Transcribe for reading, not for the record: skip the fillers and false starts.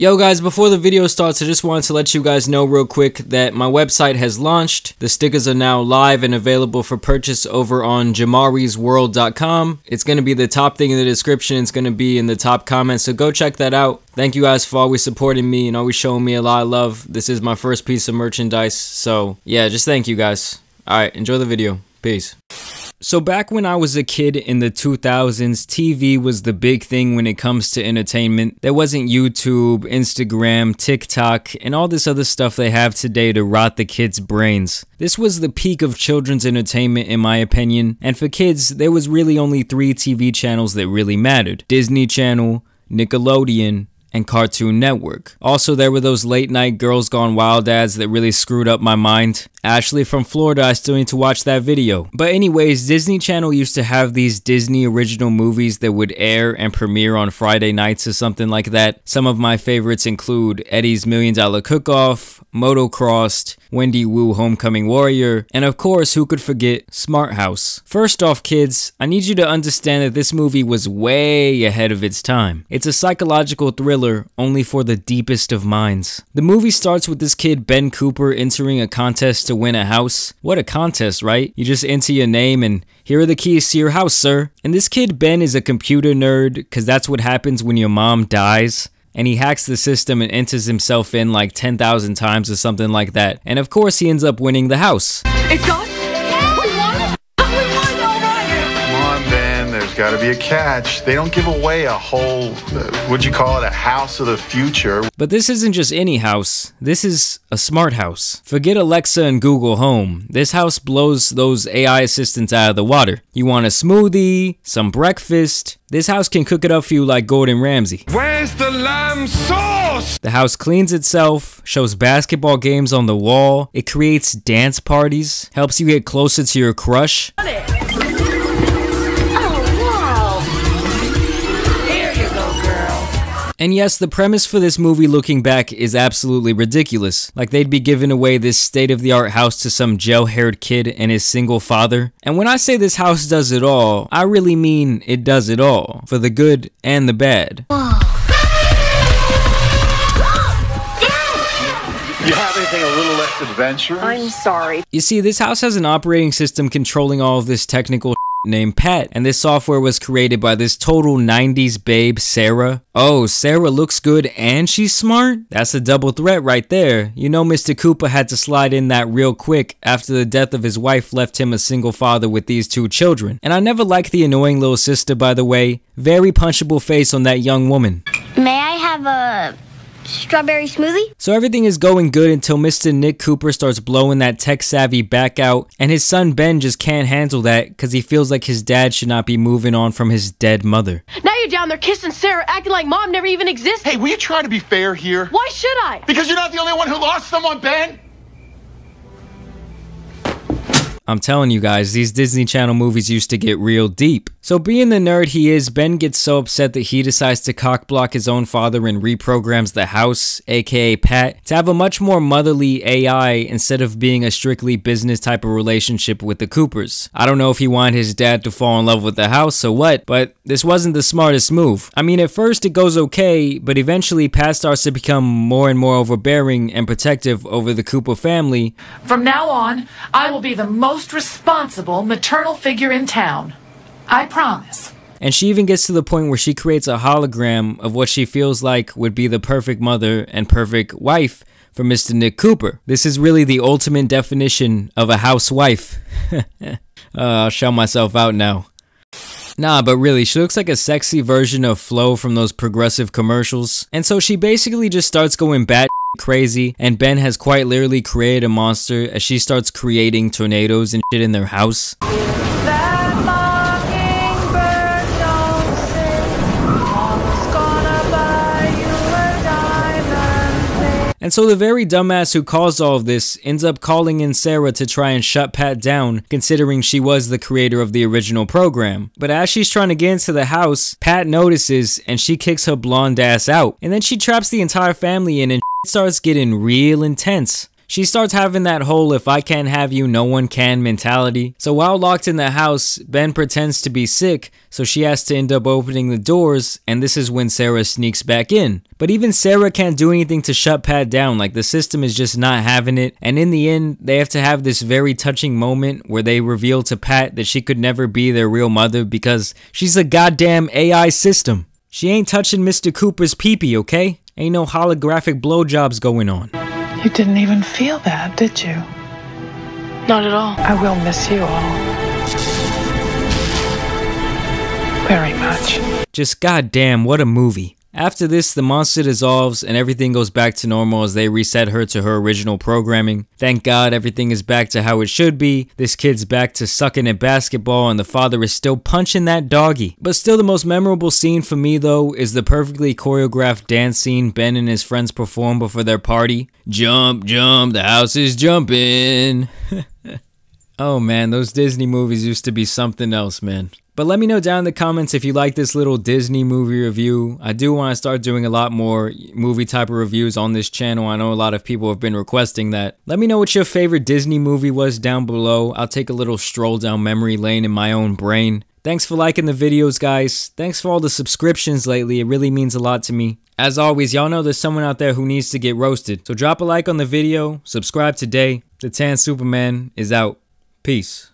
Yo guys, before the video starts, I just wanted to let you guys know real quick that my website has launched. The stickers are now live and available for purchase over on jamarisworld.com. It's going to be the top thing in the description. It's going to be in the top comment, so go check that out. Thank you guys for always supporting me and always showing me a lot of love. This is my first piece of merchandise, so yeah, just thank you guys. Alright, enjoy the video. Peace. So back when I was a kid in the 2000s, TV was the big thing when it comes to entertainment. There wasn't YouTube, Instagram, TikTok, and all this other stuff they have today to rot the kids' brains. This was the peak of children's entertainment in my opinion, and for kids, there was really only 3 TV channels that really mattered. Disney Channel, Nickelodeon, and Cartoon Network. Also, there were those late night Girls Gone Wild ads that really screwed up my mind. Ashley from Florida, I still need to watch that video. But anyways, Disney Channel used to have these Disney original movies that would air and premiere on Friday nights or something like that. Some of my favorites include Eddie's Million Dollar Cook Off, Motocrossed, Wendy Wu Homecoming Warrior, and of course, who could forget Smart House. First off kids, I need you to understand that this movie was way ahead of its time. It's a psychological thriller only for the deepest of minds. The movie starts with this kid Ben Cooper entering a contest to win a house. What a contest, right? You just enter your name and here are the keys to your house, sir. And this kid Ben is a computer nerd because that's what happens when your mom dies. And he hacks the system and enters himself in like 10,000 times or something like that. And of course he ends up winning the house. It's on. There's got to be a catch. They don't give away a whole, what'd you call it, a house of the future. But this isn't just any house. This is a smart house. Forget Alexa and Google Home. This house blows those AI assistants out of the water. You want a smoothie, some breakfast. This house can cook it up for you like Gordon Ramsay. Where's the lamb sauce? The house cleans itself, shows basketball games on the wall. It creates dance parties, helps you get closer to your crush. And yes, the premise for this movie looking back is absolutely ridiculous. Like they'd be giving away this state-of-the-art house to some gel-haired kid and his single father. And when I say this house does it all, I really mean it does it all. For the good and the bad. You have anything a little less adventurous? I'm sorry. You see, this house has an operating system controlling all of this technical named Pat, and this software was created by this total 90s babe, Sarah. Oh, Sarah looks good and she's smart? That's a double threat right there. You know Mr. Cooper had to slide in that real quick after the death of his wife left him a single father with these 2 children. And I never liked the annoying little sister, by the way. Very punchable face on that young woman. May I have a strawberry smoothie? So everything is going good until Mr. Nick Cooper starts blowing that tech-savvy back out, and his son Ben just can't handle that because he feels like his dad should not be moving on from his dead mother. Now you're down there kissing Sarah, acting like mom never even existed. Hey, will you try to be fair here? Why should I? Because you're not the only one who lost someone, Ben! I'm telling you guys, these Disney Channel movies used to get real deep. So being the nerd he is, Ben gets so upset that he decides to cockblock his own father and reprograms the house, aka Pat, to have a much more motherly AI instead of being a strictly business type of relationship with the Coopers. I don't know if he wanted his dad to fall in love with the house or what, but this wasn't the smartest move. I mean, at first it goes okay, but eventually Pat starts to become more and more overbearing and protective over the Cooper family. From now on, I will be the most responsible maternal figure in town. I promise. And she even gets to the point where she creates a hologram of what she feels like would be the perfect mother and perfect wife for Mr. Nick Cooper. This is really the ultimate definition of a housewife. I'll shout myself out now. Nah, but really, she looks like a sexy version of Flo from those Progressive commercials. And so she basically just starts going batshit crazy, and Ben has quite literally created a monster as she starts creating tornadoes and shit in their house. And so the very dumbass who caused all of this ends up calling in Sarah to try and shut Pat down, considering she was the creator of the original program. But as she's trying to get into the house, Pat notices and she kicks her blonde ass out. And then she traps the entire family in and starts getting real intense. she starts having that whole if I can't have you, no one can mentality. So while locked in the house, Ben pretends to be sick, so she has to end up opening the doors, and this is when Sarah sneaks back in. But even Sarah can't do anything to shut Pat down, like the system is just not having it, and in the end, they have to have this very touching moment where they reveal to Pat that she could never be their real mother because she's a goddamn AI system. She ain't touching Mr. Cooper's peepee, okay? Ain't no holographic blowjobs going on. You didn't even feel that, did you? Not at all. I will miss you all. Very much. Just goddamn, what a movie. After this, the monster dissolves and everything goes back to normal as they reset her to her original programming. Thank God everything is back to how it should be. This kid's back to sucking at basketball and the father is still punching that doggy. But still, the most memorable scene for me though is the perfectly choreographed dance scene Ben and his friends perform before their party. Jump, jump, the house is jumping. Oh man, those Disney movies used to be something else, man. But let me know down in the comments if you like this little Disney movie review. I do want to start doing a lot more movie type of reviews on this channel. I know a lot of people have been requesting that. Let me know what your favorite Disney movie was down below. I'll take a little stroll down memory lane in my own brain. Thanks for liking the videos, guys. Thanks for all the subscriptions lately. It really means a lot to me. As always, y'all know there's someone out there who needs to get roasted. So drop a like on the video, subscribe today. The Tan Superman is out. Peace.